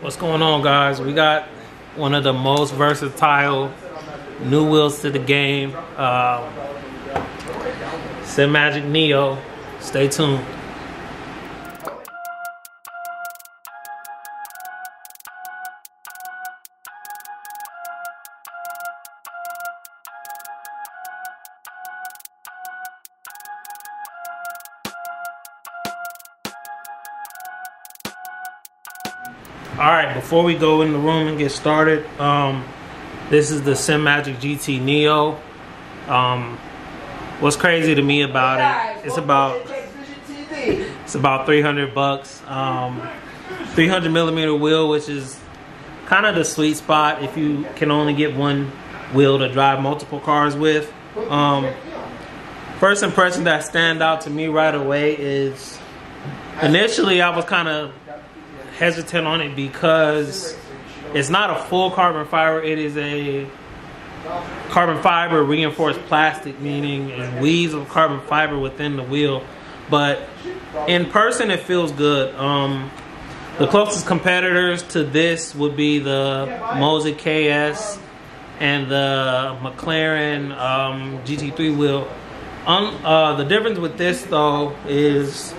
What's going on, guys? We got one of the most versatile new wheels to the game, Simagic Neo. Stay tuned. Alright, before we go in the room and get started, this is the Simagic GT Neo. What's crazy to me about it, it's about $300. 300 millimeter wheel, which is kind of the sweet spot if you can only get one wheel to drive multiple cars with. First impression that stand out to me right away is, initially I was kind of hesitant on it because it's not a full carbon fiber. It is a carbon fiber reinforced plastic, meaning there's weaves of carbon fiber within the wheel. But in person, it feels good. The closest competitors to this would be the Moza KS and the McLaren GT3 wheel. The difference with this, though, is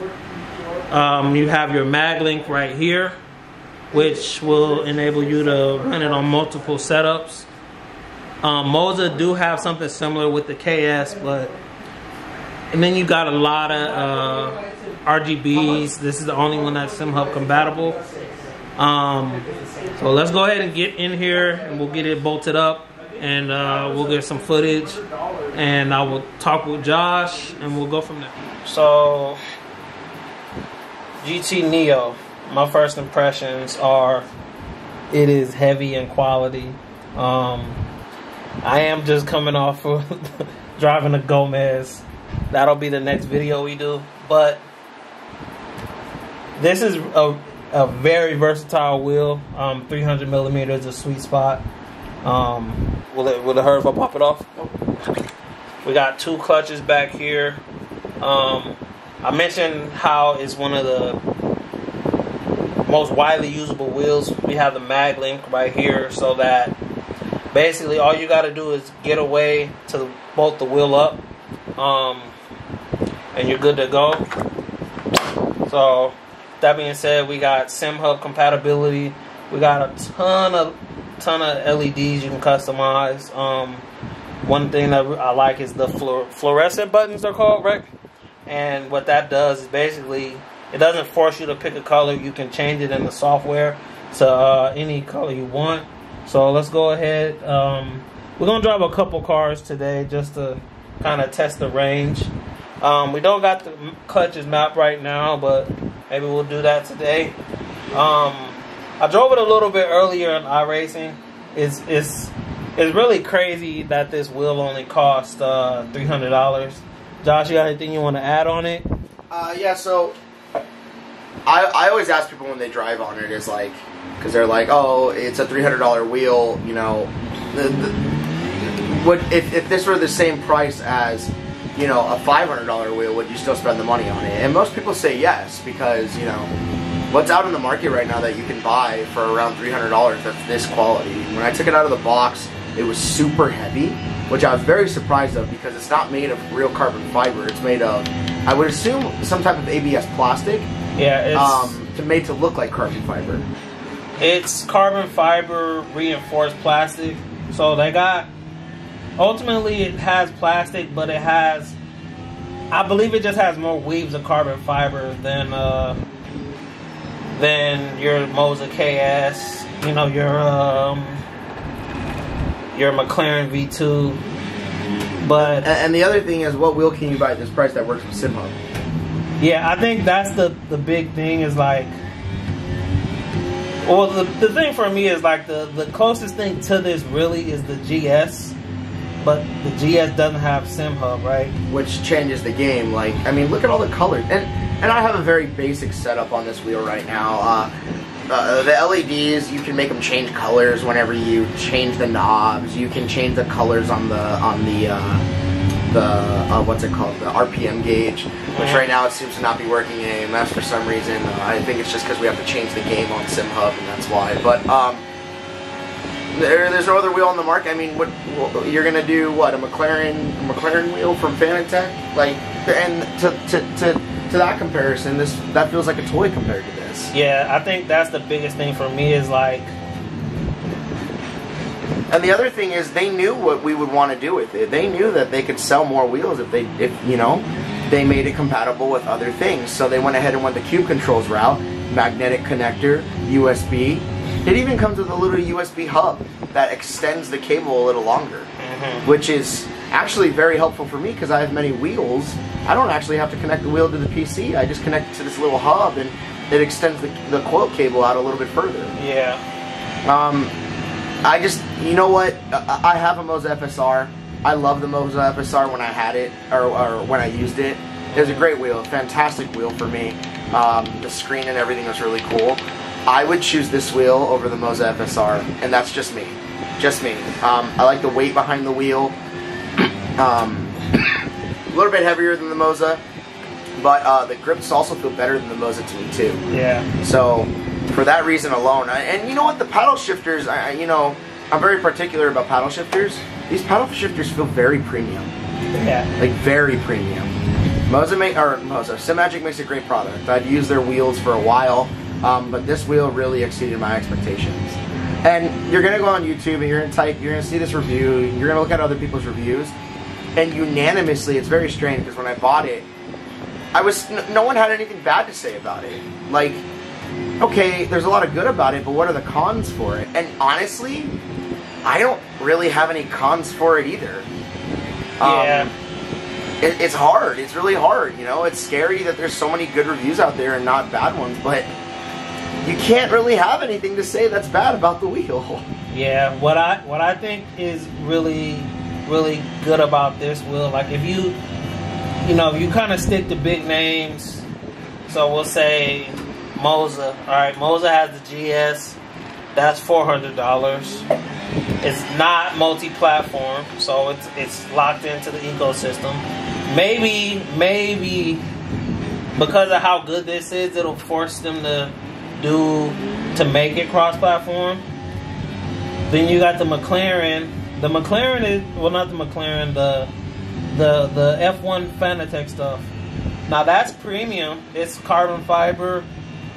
you have your mag link right here, which will enable you to run it on multiple setups. Moza do have something similar with the KS, and then you got a lot of RGBs. This is the only one that's SimHub compatible. So let's go ahead and get in here and we'll get it bolted up, and we'll get some footage, and I will talk with Josh and we'll go from there. So GT Neo, my first impressions are it is heavy in quality. I am just coming off of driving a Gomez. That'll be the next video we do, but this is a very versatile wheel. 300 millimeters is a sweet spot. Will the herb pop it off? We got two clutches back here. I mentioned how it's one of the most widely usable wheels. We have the mag link right here, so that basically all you got to do is get away to bolt the wheel up, and you're good to go. So that being said, we got SimHub compatibility. We got a ton of LEDs you can customize. One thing that I like is the fluorescent buttons, they're called, right? And what that does is basically, it doesn't force you to pick a color. You can change it in the software to any color you want. So let's go ahead. We're going to drive a couple cars today just to kind of test the range. We don't got the clutches mapped right now, but maybe we'll do that today. I drove it a little bit earlier in iRacing. It's really crazy that this wheel only cost $300. Josh, you got anything you want to add on it? Yeah, so I always ask people when they drive on it, is like, because they're like, oh, it's a $300 wheel, you know, if this were the same price as, you know, a $500 wheel, would you still spend the money on it? And most people say yes, because, you know, what's out in the market right now that you can buy for around $300 that's this quality? When I took it out of the box, it was super heavy, which I was very surprised of, because it's not made of real carbon fiber. It's made of, I would assume, some type of ABS plastic. Yeah, it's made to look like carbon fiber. It's carbon fiber reinforced plastic. So they got, ultimately it has plastic, but it has, I believe it just has more weaves of carbon fiber than your Moza KS, you know, your McLaren V2, but and the other thing is, what wheel can you buy at this price that works with SimHub? Yeah, I think that's the big thing, is like, well, the thing for me is like the closest thing to this really is the GS, but the GS doesn't have SimHub, right? Which changes the game. Like, I mean, look at all the colors, and I have a very basic setup on this wheel right now. The LEDs, you can make them change colors whenever you change the knobs. You can change the colors on the the the RPM gauge, which right now it seems to not be working in AMS for some reason. I think it's just because we have to change the game on SimHub, and that's why. But there's no other wheel on the market. I mean, what you're gonna do? What, a McLaren wheel from Fanatec? Like, and to that comparison, that feels like a toy compared to this. Yeah, I think that's the biggest thing for me is like. And the other thing is, they knew what we would want to do with it. They knew that they could sell more wheels if they made it compatible with other things. So they went ahead and went the Cube Controls route, magnetic connector, USB. It even comes with a little USB hub that extends the cable a little longer, which is actually very helpful for me because I have many wheels. I don't actually have to connect the wheel to the PC. I just connect it to this little hub, and it extends the coil cable out a little bit further. Yeah. I just, you know what, I have a Moza FSR. I love the Moza FSR when I had it, or when I used it. It was a great wheel, a fantastic wheel for me. The screen and everything was really cool. I would choose this wheel over the Moza FSR, and that's just me. Just me. I like the weight behind the wheel. A little bit heavier than the Moza, but the grips also feel better than the Moza to me too. Yeah. So, for that reason alone, and you know what, the paddle shifters, I'm very particular about paddle shifters. These paddle shifters feel very premium. Yeah. Like, very premium. Simagic makes a great product. I've used their wheels for a while, but this wheel really exceeded my expectations. And you're going to go on YouTube, and you're going to see this review, and you're going to look at other people's reviews, and unanimously, it's very strange, because when I bought it, no one had anything bad to say about it. Like, okay, there's a lot of good about it, but what are the cons for it? And honestly, I don't really have any cons for it either. Yeah. It's hard. It's really hard, you know? It's scary that there's so many good reviews out there and not bad ones, but you can't really have anything to say that's bad about the wheel. Yeah, what I think is really, really good about this wheel, like if you kind of stick to big names, so we'll say Moza. Alright, Moza has the GS. That's $400. It's not multi-platform, so it's locked into the ecosystem. Maybe because of how good this is, it'll force them to make it cross-platform. Then you got the McLaren. The McLaren is, well, not the McLaren, the F1 Fanatec stuff. Now that's premium. It's carbon fiber.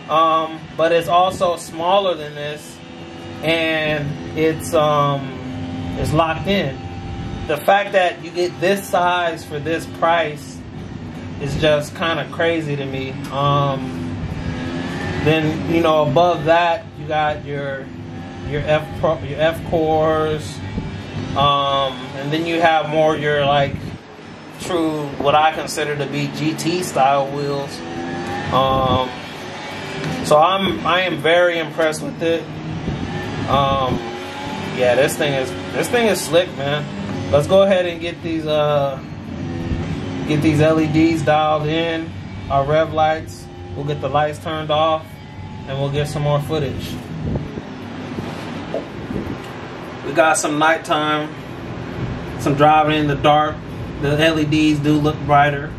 But it's also smaller than this, and it's locked in. The fact that you get this size for this price is just kind of crazy to me. Then above that you got your F cores, and then you have more your like true what I consider to be GT style wheels. So I am very impressed with it. Yeah, this thing is slick, man. Let's go ahead and get these LEDs dialed in, our rev lights. We'll get the lights turned off, and we'll get some more footage. We got some nighttime, some driving in the dark. The LEDs do look brighter.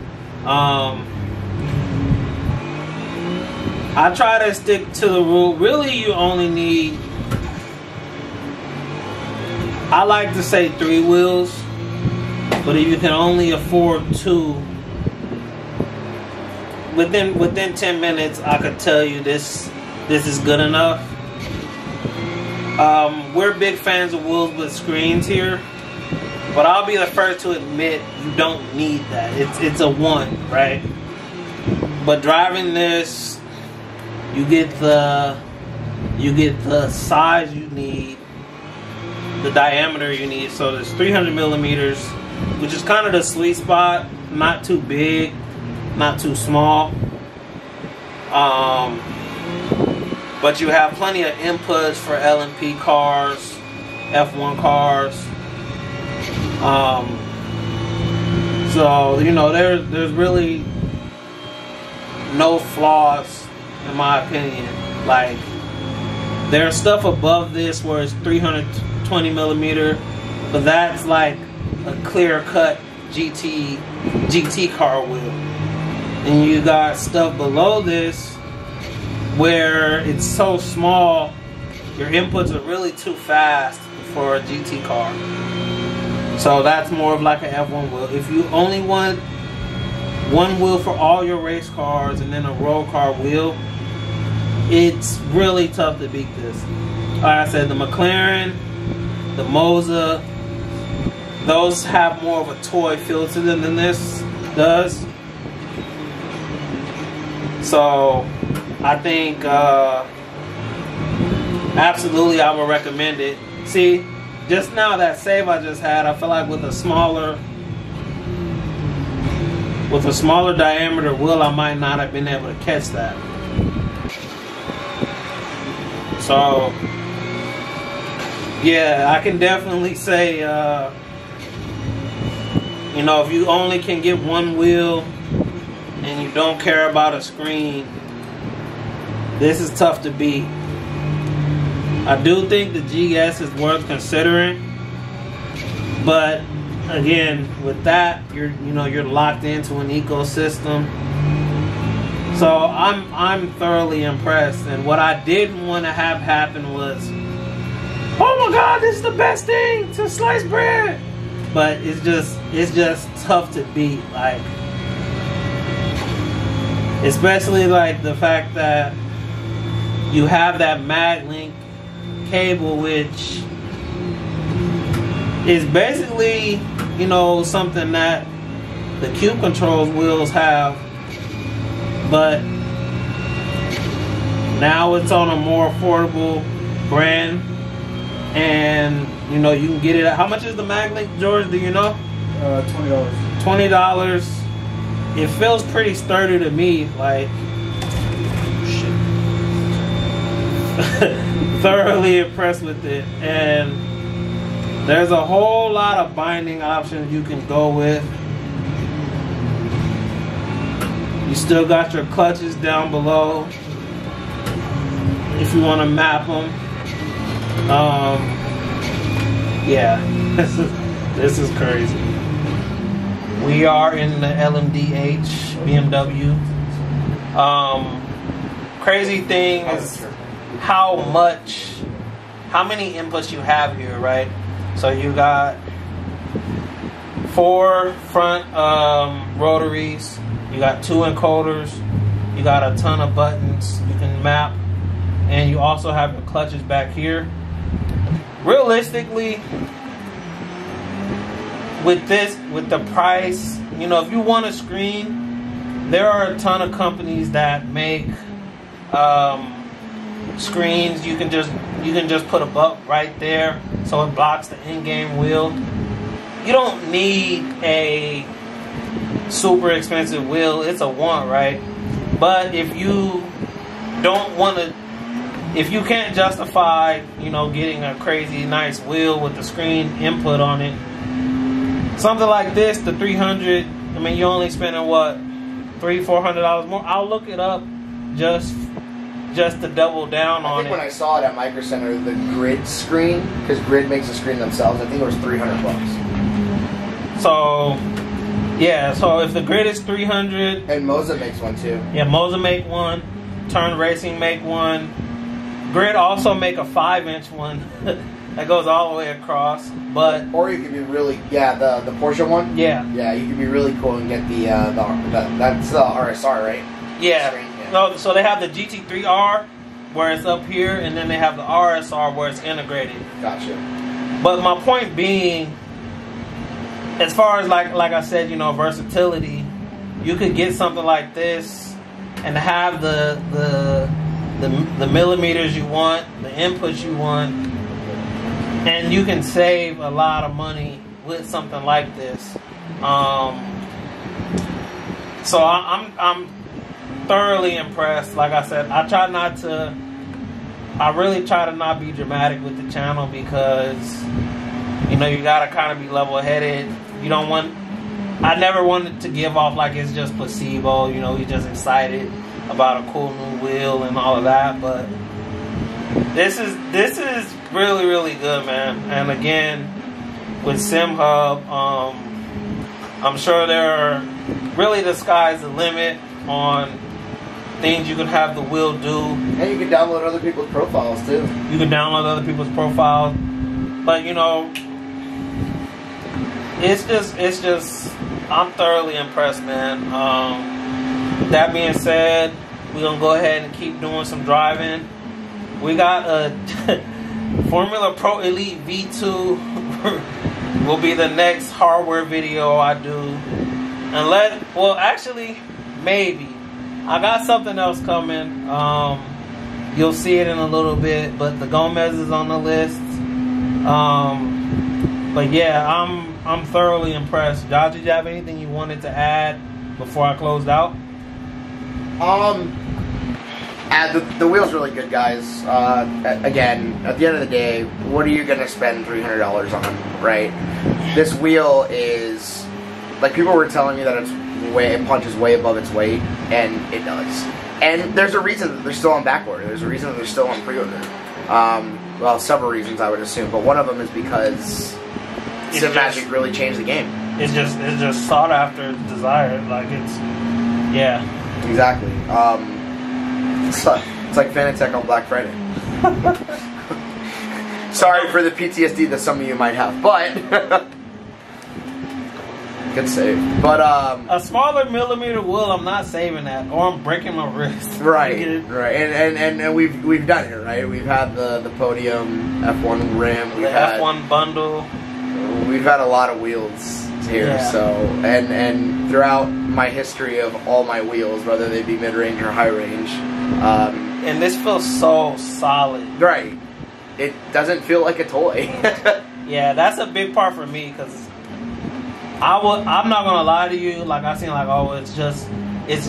I try to stick to the rule. Really, you only need, I like to say 3 wheels, but if you can only afford 2, within 10 minutes, I could tell you this is good enough. We're big fans of wheels with screens here, but I'll be the first to admit you don't need that. It's a 1, right? But driving this, you get the size you need, the diameter you need. So it's 300 millimeters, which is kind of the sweet spot. Not too big, not too small. But you have plenty of inputs for LMP cars, F1 cars. So there's really no flaws. In my opinion, like there's stuff above this where it's 320 millimeter, but that's like a clear cut GT car wheel. And you got stuff below this where it's so small, your inputs are really too fast for a GT car. So that's more of like an F1 wheel. If you only want one wheel for all your race cars and then a road car wheel, it's really tough to beat this. Like I said, the McLaren, the Moza, those have more of a toy feel to them than this does. So I think absolutely I would recommend it. See, just now that save I just had, I feel like with a smaller diameter wheel, I might not have been able to catch that. So yeah, I can definitely say, you know, if you only can get one wheel and you don't care about a screen, this is tough to beat. I do think the GS is worth considering, but again, with that, you're locked into an ecosystem. So I'm thoroughly impressed. And what I didn't want to have happen was, oh my God, this is the best thing to slice bread. But it's just tough to beat, like especially like the fact that you have that MagLink cable, which is basically, you know, something that the Cube Controls wheels have, but now it's on a more affordable brand, and you know, you can get it at, how much is the MagLink, George, do you know? $20. It feels pretty sturdy to me, like thoroughly impressed with it. And there's a whole lot of binding options you can go with. You still got your clutches down below if you want to map them. Yeah, this is crazy. We are in the LMDH BMW. Crazy thing is how many inputs you have here, right? So you got four front rotaries, you got two encoders, you got a ton of buttons you can map, and you also have your clutches back here. Realistically, with the price, you know, if you want a screen, there are a ton of companies that make screens. You can just put a buck right there, so it blocks the in-game wheel. You don't need a super expensive wheel. It's a want, right? But if you don't want to, if you can't justify, you know, getting a crazy nice wheel with the screen input on it, something like this, the 300. I mean, you're only spending what, $300-$400 more. I'll look it up just to double down on it. I think when I saw it at Micro Center, the Grid screen, because Grid makes a screen themselves, I think it was $300. So yeah, so if the Grid is $300, and Moza makes one too. Yeah, Moza make one, Turn Racing make one, Grid also make a 5-inch one that goes all the way across. But or you could be really, yeah, the Porsche one. Yeah, yeah, you could be really cool and get the that's the RSR, right? Yeah. Screen. So they have the GT3R where it's up here, and then they have the RSR where it's integrated. Gotcha. But my point being, as far as like I said, you know, versatility, you could get something like this and have the millimeters you want, the inputs you want, and you can save a lot of money with something like this. So I'm thoroughly impressed. Like I said, I really try to not be dramatic with the channel, because you know, you gotta kind of be level-headed. You don't want, I never wanted to give off like it's just placebo, you know, you're just excited about a cool new wheel and all of that. But this is really, really good, man. And again, with SimHub, I'm sure there are really the sky's the limit on things you can have the wheel do. And you can download other people's profiles too. You can download other people's profiles. But you know, it's just I'm thoroughly impressed, man. That being said, we're gonna go ahead and keep doing some driving. We got a Formula Pro Elite v2 will be the next hardware video I do. Maybe I got something else coming. You'll see it in a little bit, but the Gomez is on the list. But yeah, I'm thoroughly impressed. Y'all, did you have anything you wanted to add before I closed out? The wheel's really good, guys. Again, at the end of the day, what are you gonna spend $300 on, right? This wheel is, like, people were telling me that it punches way above its weight, and it does. And there's a reason that they're still on back order. There's a reason that they're still on pre-order. Well, several reasons, I would assume, but one of them is because Simagic really changed the game. It's just sought after, desired. Like, it's, yeah. Exactly. It's like Fanatec on Black Friday. Sorry for the PTSD that some of you might have, but good save. But a smaller millimeter wheel, I'm not saving that, or I'm breaking my wrist. Right, right. And we've done it, right? We've had the Podium, F1 rim, the F1 bundle. We've had a lot of wheels here, yeah. So and throughout my history of all my wheels, whether they be mid range or high range, and this feels so solid. Right, it doesn't feel like a toy. Yeah, that's a big part for me, because I'm not gonna lie to you. Like, I seem like, oh, it's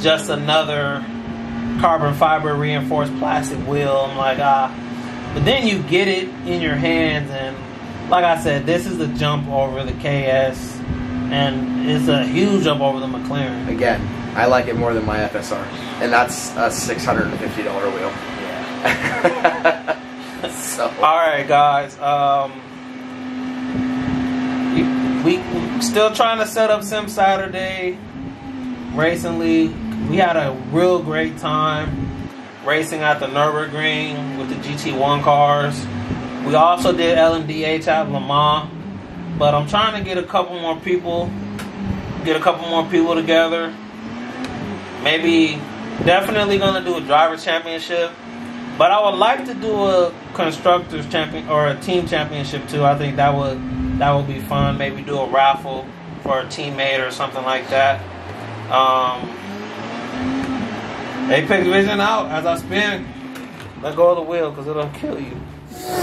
just another carbon fiber reinforced plastic wheel. I'm like, but then you get it in your hands, and like I said, this is the jump over the KS, and it's a huge jump over the McLaren. Again, I like it more than my FSR, and that's a $650 wheel. Yeah. So. All right, guys. We still trying to set up Sim Saturday Racing League. We had a real great time racing at the Nürburgring with the GT1 cars. We also did LMDH at Le Mans, but I'm trying to get a couple more people together. Maybe, definitely gonna do a driver championship, but I would like to do a constructors champion or a team championship too. I think that would be fun. Maybe do a raffle for a teammate or something like that. Apex Vision out as I spin. Let go of the wheel, because it'll kill you.